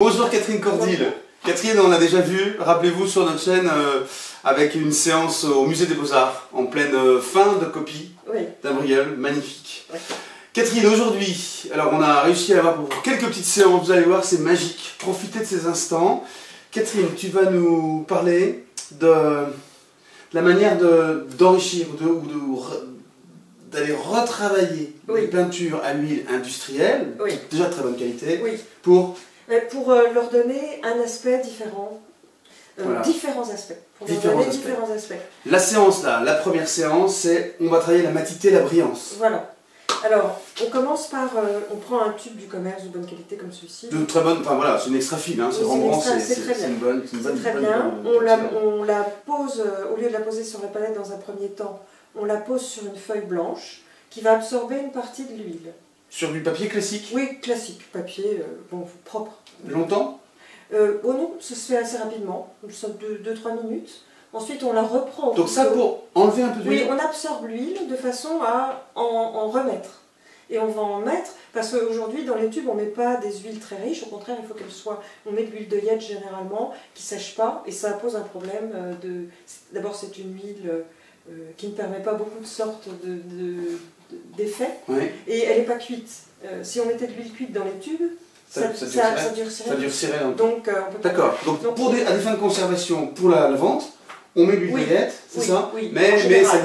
Bonjour Catherine Cordille. Catherine, on a déjà vu, rappelez-vous, sur notre chaîne avec une séance au musée des Beaux-Arts, en pleine fin de copie d'un Bruegel, magnifique. Oui. Catherine, aujourd'hui, alors on a réussi à avoir pour quelques petites séances, vous allez voir, c'est magique. Profitez de ces instants. Catherine, tu vas nous parler de la manière d'enrichir d'aller retravailler les peintures à l'huile industrielle, déjà de très bonne qualité, pour leur donner un aspect différent, différents aspects. La séance là, la première séance, c'est on va travailler la matité, la brillance. Voilà. Alors, on commence par, on prend un tube du commerce de bonne qualité comme celui-ci. De très bonne, enfin voilà, c'est une extra fine, hein, c'est Rembrandt, c'est une bonne. C'est très bien, on la pose, au lieu de la poser sur la palette dans un premier temps, on la pose sur une feuille blanche qui va absorber une partie de l'huile. Sur du papier classique? Oui, classique, papier bon, propre. Longtemps? Oh non, ça se fait assez rapidement, nous sommes 2-3 minutes. Ensuite, on la reprend. Donc ça pour enlever un peu d'huile? Oui, on absorbe l'huile de façon à en remettre. Et on va en mettre, parce qu'aujourd'hui, dans les tubes, on ne met pas des huiles très riches, au contraire, il faut qu'elles soient... On met de l'huile d'œillette généralement, qui ne sèche pas, et ça pose un problème de... D'abord, c'est une huile qui ne permet pas beaucoup de sortes d'effets, et elle n'est pas cuite. Si on mettait de l'huile cuite dans les tubes, ça durcirait. Donc, d'accord. Donc à des fins de conservation, pour la vente, on met de l'huile d'œillette, c'est ça? Oui, mais ça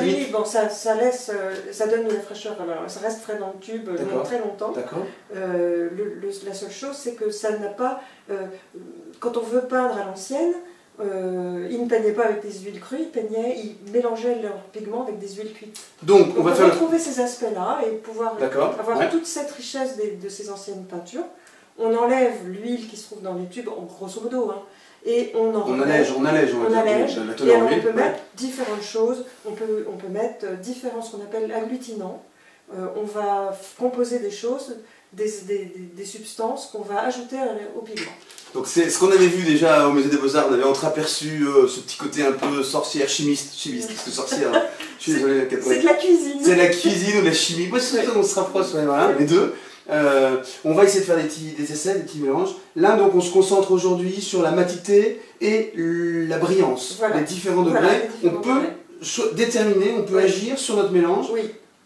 limite. Bon, ça laisse, ça donne de la fraîcheur. Alors, ça reste frais dans le tube très longtemps. D'accord. La seule chose, c'est que ça n'a pas... quand on veut peindre à l'ancienne, ils ne peignaient pas avec des huiles crues, ils mélangeaient leurs pigments avec des huiles cuites. Donc on va retrouver ces aspects-là et pouvoir avoir toute cette richesse de ces anciennes peintures. On enlève l'huile qui se trouve dans les tubes, grosso modo, hein, et on allège. Et alors on peut mettre différentes choses, on peut mettre différents, ce qu'on appelle agglutinants. On va composer des choses, des substances qu'on va ajouter au pigment. Donc c'est ce qu'on avait vu déjà au musée des Beaux-Arts, on avait entreaperçu ce petit côté un peu sorcière, chimiste, parce que sorcière, je suis désolé, c'est de la cuisine. C'est de la cuisine ou de la chimie, moi c'est on se rapproche, voilà, les deux. On va essayer de faire des essais, des petits mélanges. Là donc on se concentre aujourd'hui sur la matité et la brillance, les différents degrés. On peut agir sur notre mélange.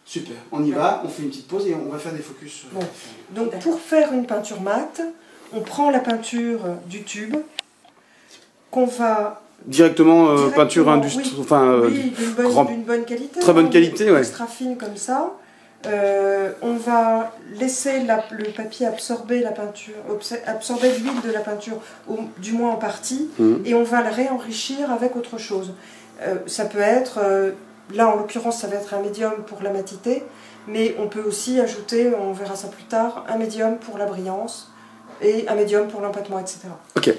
Super, on y va, on fait une petite pause et on va faire des focus. Donc pour faire une peinture mate, on prend la peinture du tube qu'on va... Directement peinture industrielle, d'une bonne qualité. Très bonne qualité, extra fine comme ça. On va laisser le papier absorber la peinture, absorber l'huile de la peinture, du moins en partie, et on va la réenrichir avec autre chose. Ça peut être... là, en l'occurrence, ça va être un médium pour la matité, mais on peut aussi ajouter, on verra ça plus tard, un médium pour la brillance et un médium pour l'empattement, etc. Ok.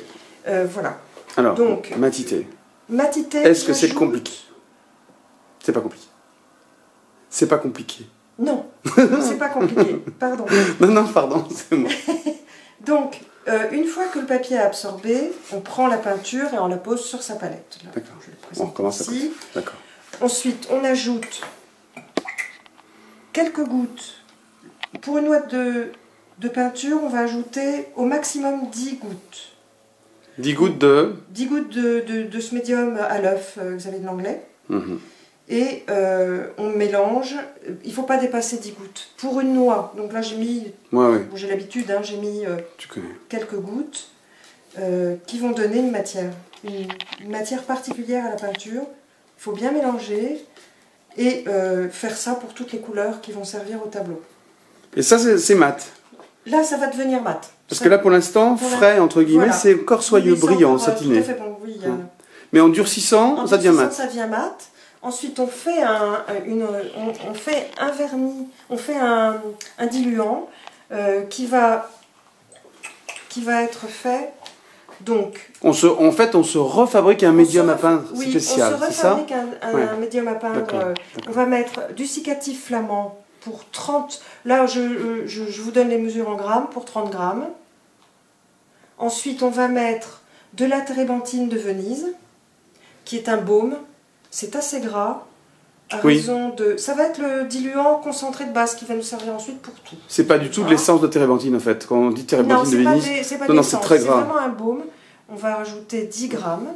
Voilà. Alors, donc, matité. Matité. Est-ce que c'est compliqué? C'est pas compliqué. C'est pas compliqué. Non, c'est pas compliqué. Pardon. Non, pardon, c'est moi. Donc, une fois que le papier est absorbé, on prend la peinture et on la pose sur sa palette. D'accord. Je le présente ici. D'accord. Ensuite, on ajoute quelques gouttes. Pour une ouate de peinture, on va ajouter au maximum 10 gouttes. 10 gouttes de... 10 gouttes de ce médium à l'œuf, Xavier de Langlais. Et on mélange. Il ne faut pas dépasser 10 gouttes. Pour une noix, donc là j'ai mis... J'ai l'habitude, hein, j'ai mis quelques gouttes qui vont donner une matière. Une matière particulière à la peinture. Il faut bien mélanger et faire ça pour toutes les couleurs qui vont servir au tableau. Et ça, c'est mat. Là, ça va devenir mat. Parce que là, pour l'instant, frais, entre guillemets, c'est encore soyeux, brillant, satiné. Tout à fait bon, mais en durcissant, ça devient mat. Ça devient mat. Ensuite, on fait un vernis, on fait un diluant qui va être fait... Donc, on se refabrique un médium à peindre spécial, c'est ça? On se refabrique un médium à peindre. On va mettre du siccatif flamand pour 30... Là, je vous donne les mesures en grammes, pour 30 grammes. Ensuite, on va mettre de la térébenthine de Venise, qui est un baume. C'est assez gras. à raison de... Ça va être le diluant concentré de base qui va nous servir ensuite pour tout. C'est pas du tout de l'essence de térébenthine en fait. Quand on dit térébenthine de Venise, c'est pas de l'essence, c'est vraiment un baume. On va rajouter 10 grammes,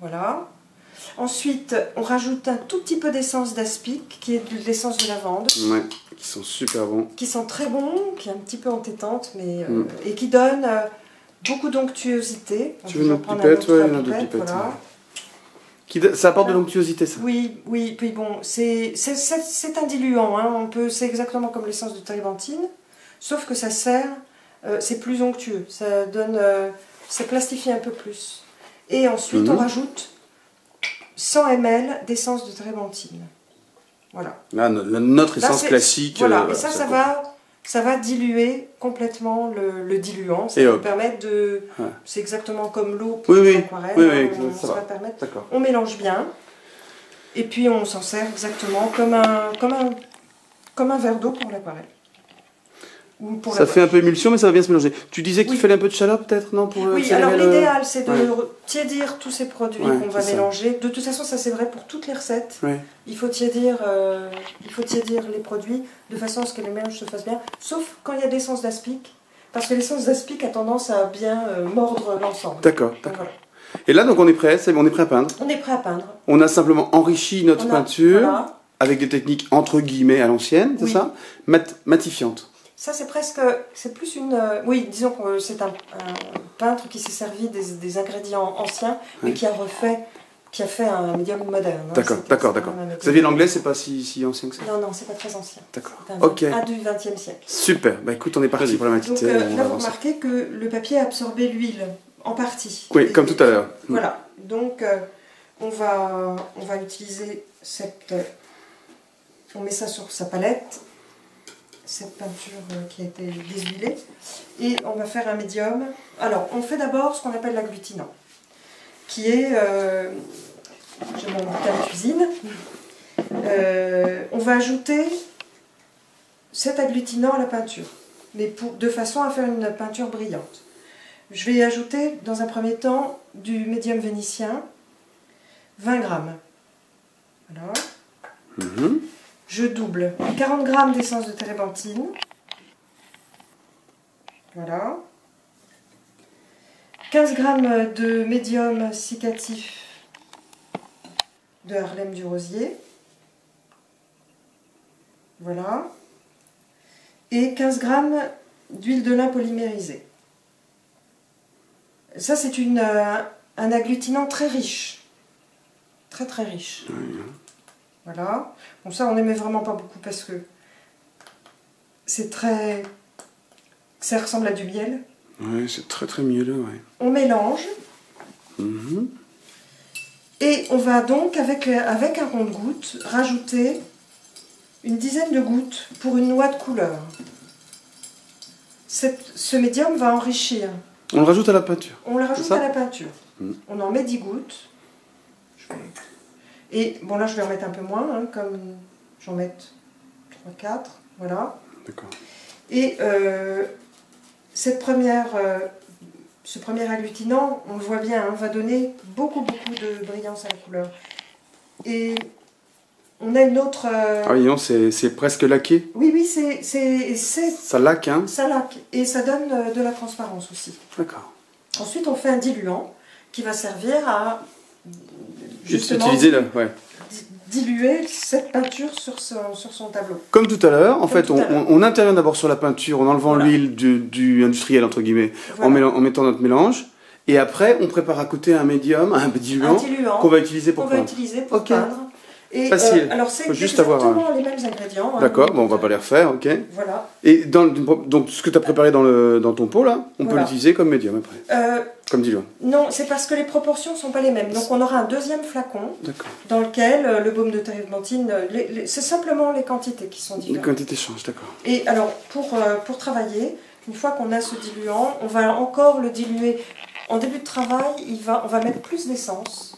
voilà. Ensuite, on rajoute un tout petit peu d'essence d'aspic, qui est de l'essence de lavande. Ouais, qui sont super bons. Qui sont très bons, qui est un petit peu entêtante, mais et qui donne beaucoup d'onctuosité. Tu veux une pipette, ouais, une pipette, voilà. Ça apporte de l'onctuosité, ça. Oui, oui. Puis bon, c'est un diluant. Hein, on peut, c'est exactement comme l'essence de térébenthine, sauf que ça sert, c'est plus onctueux. Ça donne, ça plastifie un peu plus. Et ensuite, on rajoute 100 ml d'essence de térébenthine. Voilà. Là, notre essence classique. Voilà. Et ça, ça va diluer complètement le diluant. Ça va permettre de... C'est exactement comme l'eau pour l'aquarelle. On mélange bien. Et puis, on s'en sert exactement comme un verre d'eau pour l'aquarelle. Ça fait un peu émulsion, mais ça va bien se mélanger. Tu disais qu'il fallait un peu de chaleur, peut-être, non? Oui, alors l'idéal, c'est de tiédir tous ces produits qu'on va mélanger. De toute façon, ça c'est vrai pour toutes les recettes. Ouais. Il faut tiédir les produits de façon à ce que le mélange se fasse bien, sauf quand il y a de l'essence d'aspic, parce que l'essence d'aspic a tendance à bien mordre l'ensemble. D'accord, d'accord. Voilà. Et là, donc, on est prêt, on est prêt à peindre. On est prêt à peindre. On a simplement enrichi notre peinture avec des techniques entre guillemets à l'ancienne, c'est ça, matifiantes. Ça, c'est presque, c'est plus une... oui, disons que c'est un peintre qui s'est servi des ingrédients anciens, mais qui a fait un médium moderne. D'accord, d'accord, d'accord. Xavier de Langlais, c'est pas si ancien que ça? Non, non, c'est pas très ancien. D'accord, ok. Un du XXe siècle. Super, bah écoute, on est parti pour la matite. Donc là, vous remarquez que le papier a absorbé l'huile, en partie. Oui, comme tout à l'heure. Voilà, donc on va utiliser cette... on met ça sur sa palette. Cette peinture qui a été déshuilée, et on va faire un médium. Alors, on fait d'abord ce qu'on appelle l'agglutinant, qui est, j'ai mon bouquin de cuisine, on va ajouter cet agglutinant à la peinture, mais de façon à faire une peinture brillante. Je vais ajouter, dans un premier temps, du médium vénitien, 20 grammes. Voilà. Je double 40 g d'essence de térébenthine, voilà, 15 g de médium siccatif de Harlem du Rosier, voilà, et 15 g d'huile de lin polymérisée. Ça, c'est un agglutinant très riche, très très riche. Voilà. Bon, ça, on n'aimait vraiment pas beaucoup parce que c'est très... ça ressemble à du miel. Oui, c'est très très mielleux, oui. On mélange. Et on va donc, avec un compte-gouttes, rajouter une dizaine de gouttes pour une noix de couleur. Ce médium va enrichir. On le rajoute à la peinture. On le rajoute à la peinture. On en met 10 gouttes. Et bon, là je vais en mettre un peu moins, hein, comme j'en mette 3-4, voilà. D'accord. Et ce premier agglutinant, on le voit bien, hein, va donner beaucoup de brillance à la couleur. Et on a une autre... Ah oui, non, c'est presque laqué. Oui, oui, ça laque, hein. Ça laque, et ça donne de la transparence aussi. D'accord. Ensuite, on fait un diluant qui va servir à... justement, diluer cette peinture sur son tableau. Comme tout à l'heure, en fait, on intervient d'abord sur la peinture en enlevant l'huile du industriel, entre guillemets, en mettant notre mélange. Et après, on prépare à côté un médium, un diluant, qu'on va utiliser pour peindre. Et facile. Alors c'est exactement les mêmes ingrédients. Hein, d'accord, bon, on va pas les refaire, ok. Voilà. Et donc ce que tu as préparé dans ton pot là, on peut l'utiliser comme médium après. Comme diluant. Non, c'est parce que les proportions ne sont pas les mêmes. Donc on aura un deuxième flacon dans lequel le baume de térébenthine, c'est simplement les quantités qui sont différentes. Les quantités changent, d'accord. Et alors pour travailler, une fois qu'on a ce diluant, on va encore le diluer. En début de travail, on va mettre plus d'essence.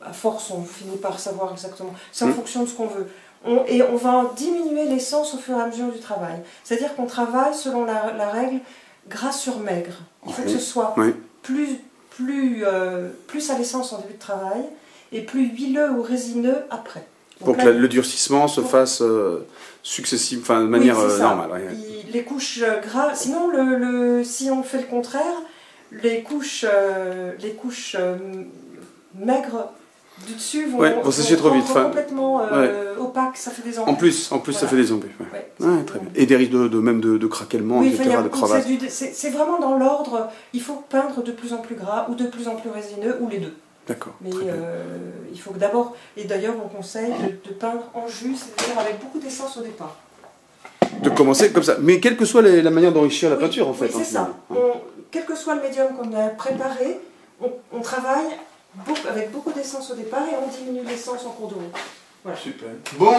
À force, on finit par savoir exactement. C'est en fonction de ce qu'on veut. Et on va diminuer l'essence au fur et à mesure du travail. C'est-à-dire qu'on travaille selon la règle gras sur maigre. Il faut que ce soit plus à l'essence en début de travail et plus huileux ou résineux après. Donc, pour que le durcissement se fasse successif, enfin de manière normale. Ouais. Les couches grasses, sinon si on fait le contraire, les couches maigres du dessus vont être complètement opaques, ça fait des embûches. En plus voilà. Ça fait des embûches. Ouais. Ouais, ouais, très bien. Et des risques de craquellement, oui, etc. C'est vraiment dans l'ordre, il faut peindre de plus en plus gras ou de plus en plus résineux, ou les deux. D'accord. Mais il faut que d'abord, et d'ailleurs on conseille de peindre en jus, c'est-à-dire avec beaucoup d'essence au départ. De commencer comme ça, mais quelle que soit la manière d'enrichir la peinture en fait. Oui, c'est ça. Quel que soit le médium qu'on a préparé, on travaille avec beaucoup d'essence au départ et on diminue l'essence en cours de route. Voilà. Super. Bon,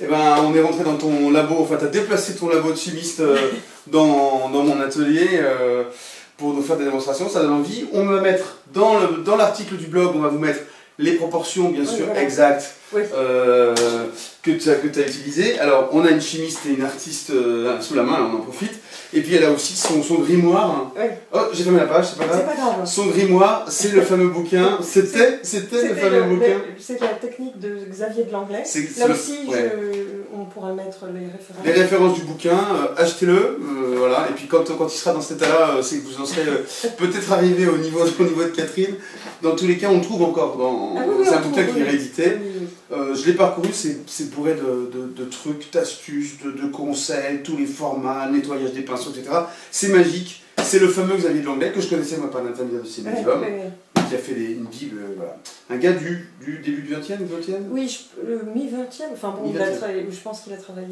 eh ben, on est rentré dans ton labo, enfin tu as déplacé ton labo de chimiste dans mon atelier. Pour nous faire des démonstrations, ça donne envie. On va mettre dans l'article du blog, on va vous mettre les proportions, bien sûr, voilà. Exactes que tu as utilisées. Alors, on a une chimiste et une artiste sous la main, là, on en profite. Et puis, elle a aussi son grimoire. Oui. Oh, j'ai fermé la page, c'est pas grave. Son grimoire, c'est le fameux bouquin. C'était le fameux bouquin. C'est la technique de Xavier de Langlais. Là aussi, on pourra mettre les références. Les références du bouquin, achetez-le. Voilà. Et puis, quand il sera dans cet état-là, c'est que vous en serez peut-être arrivé au niveau de Catherine. Dans tous les cas, on trouve encore. C'est un bouquin qui est réédité. Je l'ai parcouru, c'est bourré de trucs, d'astuces, de conseils, tous les formats, nettoyage des pinceaux, etc. C'est magique, c'est le fameux Xavier de Langlais que je connaissais moi par l'intermédiaire de ses médiums, qui a fait une bible, voilà. Un gars du début du 20e, 20e ? Oui, le mi-20e, enfin bon, je pense qu'il a travaillé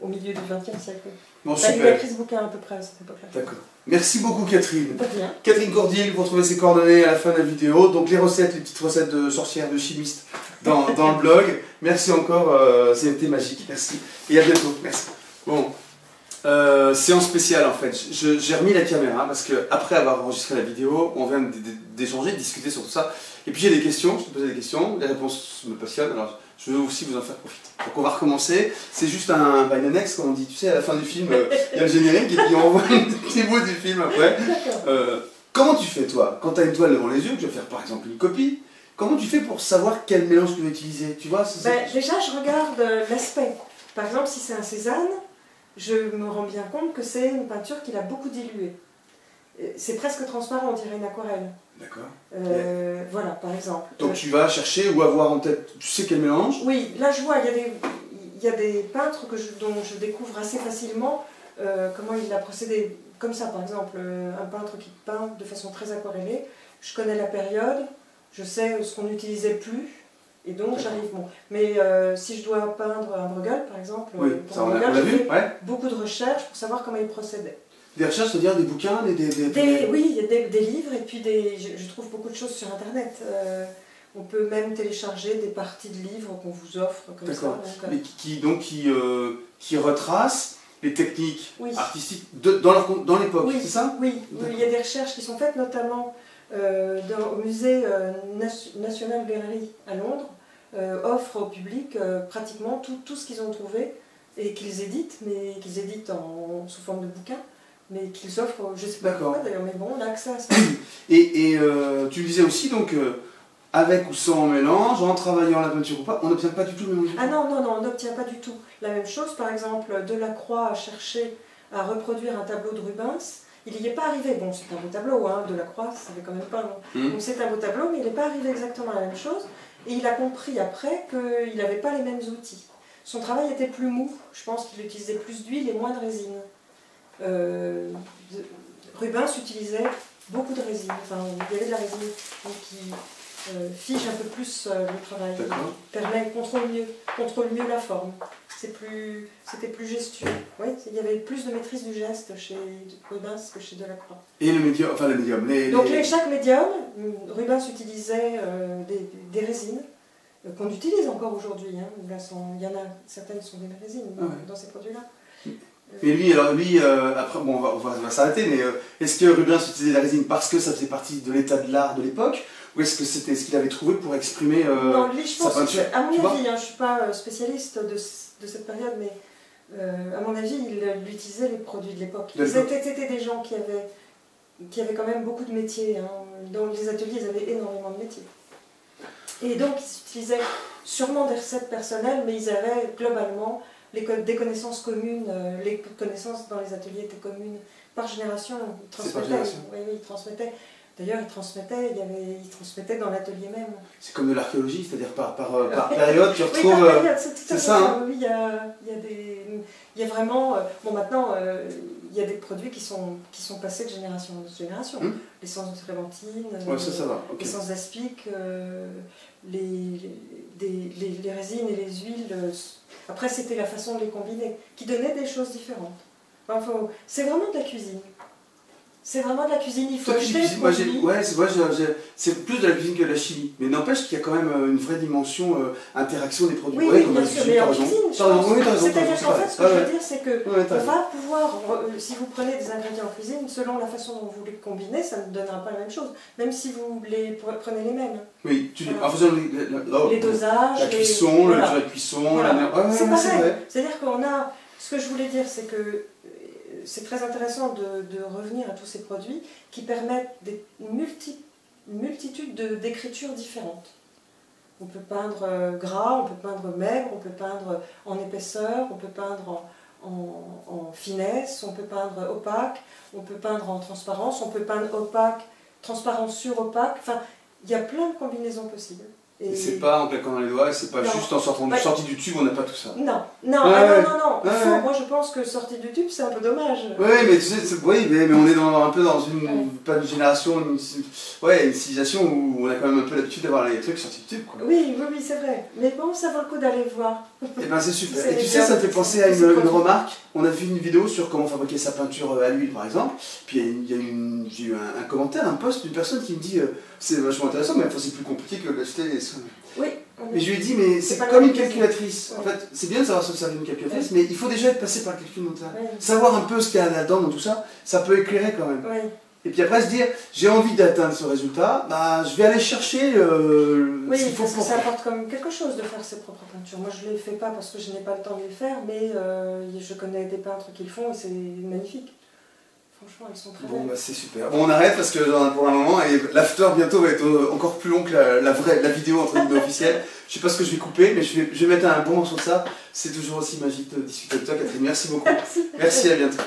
au milieu du 20e siècle. Bon, super. Il a écrit ce bouquin à peu près à cette époque-là. D'accord. Merci beaucoup Catherine. Pas bien. Catherine Cordille, vous retrouvez ses coordonnées à la fin de la vidéo. Donc les recettes, les petites recettes de sorcières, de chimistes dans le blog. Merci encore, c'était magique. Merci. Et à bientôt. Merci. Bon, séance spéciale en fait. J'ai remis la caméra parce que après avoir enregistré la vidéo, on vient d'échanger, de discuter sur tout ça. Et puis j'ai des questions, je te posais des questions, les réponses me passionnent. Alors, je veux aussi vous en faire profiter. Donc on va recommencer, c'est juste un annexe comme on dit, tu sais, à la fin du film, il y a le générique et puis on voit un petit bout du film après. Comment tu fais toi, quand tu as une toile devant les yeux, que tu vas faire par exemple une copie, comment tu fais pour savoir quel mélange tu vas utiliser, tu vois? Déjà je regarde l'aspect, par exemple si c'est un Cézanne, je me rends bien compte que c'est une peinture qu'il a beaucoup diluée. C'est presque transparent, on dirait une aquarelle. D'accord. Voilà, par exemple. Donc tu vas chercher ou avoir en tête, tu sais quel mélange? Oui, là je vois, il y a des peintres dont je découvre assez facilement comment il a procédé. Comme ça, par exemple, un peintre qui peint de façon très aquarellée, je connais la période, je sais ce qu'on n'utilisait plus, et donc j'arrive bon. Mais si je dois peindre un Bruegel, par exemple, oui, pour un Bruegel, je fais beaucoup de recherches pour savoir comment il procédait. Des recherches, c'est-à-dire des bouquins, oui, il y a des livres et puis je trouve beaucoup de choses sur Internet. On peut même télécharger des parties de livres qu'on vous offre comme ça. Mais qui retracent les techniques artistiques dans l'époque, c'est ça? Oui, il y a des recherches qui sont faites notamment au musée National Gallery à Londres, offre au public pratiquement tout ce qu'ils ont trouvé et qu'ils éditent, mais qu'ils éditent sous forme de bouquins. Mais qu'ils offrent, je sais pas pourquoi d'ailleurs, mais bon, on a accès à ça. Et tu disais aussi, donc, avec ou sans mélange, en travaillant la peinture ou pas, on n'obtient pas du tout le mélange. Ah non, non, non, on n'obtient pas du tout la même chose. Par exemple, Delacroix a cherché à reproduire un tableau de Rubens. Il n'y est pas arrivé. Bon, c'est un beau tableau, hein, Delacroix, ça fait quand même pas long. Donc c'est un beau tableau, mais il n'est pas arrivé exactement à la même chose. Et il a compris après qu'il n'avait pas les mêmes outils. Son travail était plus mou. Je pense qu'il utilisait plus d'huile et moins de résine. Rubens utilisait beaucoup de résine, enfin il y avait de la résine donc qui fige un peu plus le travail, contrôle mieux la forme, c'était plus gestueux, il y avait plus de maîtrise du geste chez Rubens que chez Delacroix. Et le médium, enfin le médium, donc chaque médium, Rubens utilisait des résines qu'on utilise encore aujourd'hui, hein. Il y en a certaines sont des résines dans ces produits-là. Mais lui, après, bon, on va s'arrêter, mais est-ce que Rubens utilisait la résine parce que ça faisait partie de l'état de l'art de l'époque, ou est-ce que c'était ce qu'il avait trouvé pour exprimer non, lui, je pense sa peinture, à mon avis, hein, je ne suis pas spécialiste de cette période, mais à mon avis, il utilisait les produits de l'époque. C'était des gens qui avaient quand même beaucoup de métiers. Hein. Dans les ateliers, ils avaient énormément de métiers. Et donc, ils utilisaient sûrement des recettes personnelles, mais ils avaient globalement des connaissances communes, les connaissances dans les ateliers étaient communes par génération. Ils transmettaient. Oui, ils transmettaient. D'ailleurs, ils transmettaient, ils transmettaient dans l'atelier même. C'est comme de l'archéologie, c'est-à-dire par période, tu retrouves... Oui, par période, c'est ça. Hein. Oui, il y a vraiment... Bon, maintenant, il y a des produits qui sont passés de génération en génération. Mmh. L'essence de térébenthine, ouais, okay. L'essence d'aspic, les résines et les huiles. Après, c'était la façon de les combiner, qui donnait des choses différentes. Enfin, c'est vraiment de la cuisine. C'est vraiment de la cuisine, il faut acheter. Ouais, c'est plus de la cuisine que de la chimie. Mais n'empêche qu'il y a quand même une vraie dimension interaction des produits. Oui, ouais, bien sûr, mais en cuisine, c'est-à-dire qu'en fait, ce que je veux dire, c'est que on va pouvoir, si vous prenez des ingrédients en cuisine, selon la façon dont vous les combinez, ça ne donnera pas la même chose, même si vous les prenez les mêmes. Oui, en faisant les dosages, la cuisson, le durée de cuisson, c'est pareil. C'est-à-dire qu'on a, ce que je voulais dire, c'est que c'est très intéressant de revenir à tous ces produits qui permettent des multitudes d'écritures différentes. On peut peindre gras, on peut peindre maigre, on peut peindre en épaisseur, on peut peindre en finesse, on peut peindre opaque, on peut peindre en transparence, on peut peindre opaque, transparence sur opaque. Enfin, il y a plein de combinaisons possibles. Et c'est pas en claquant dans les doigts, c'est pas juste en sortie du tube, on n'a pas tout ça. Non. Moi je pense que sortie du tube, c'est un peu dommage. Oui, mais tu sais, mais on est un peu dans une génération, une civilisation où on a quand même un peu l'habitude d'avoir les trucs sortis du tube, quoi. Oui, c'est vrai. Mais bon, ça vaut le coup d'aller voir. Et ben c'est super. Et tu sais, ça me fait penser à une remarque. On a vu une vidéo sur comment fabriquer sa peinture à l'huile, par exemple. Puis j'ai eu un commentaire, un post d'une personne qui me dit c'est vachement intéressant, mais c'est plus compliqué que d'acheter les... Oui. Mais je lui ai dit, mais c'est comme une calculatrice. En fait, c'est bien de savoir se servir d'une calculatrice, mais il faut déjà être passé par le calcul mental. Savoir un peu ce qu'il y a là-dedans dans tout ça, ça peut éclairer quand même. Et puis après se dire, j'ai envie d'atteindre ce résultat, bah, je vais aller chercher ce qu'il faut pour... Ça apporte quand même quelque chose de faire ses propres peintures. Moi, je ne les fais pas parce que je n'ai pas le temps de les faire, mais je connais des peintres qui le font et c'est magnifique. Franchement, elles sont très belles. Bon, bah, c'est super. Bon, on arrête parce que pour un moment, et l'after bientôt va être encore plus long que la vidéo entre guillemets officielle. Je sais pas ce que je vais couper, mais je vais mettre un bon morceau de ça. C'est toujours aussi magique de discuter avec toi, Catherine. Merci beaucoup. Merci à bientôt.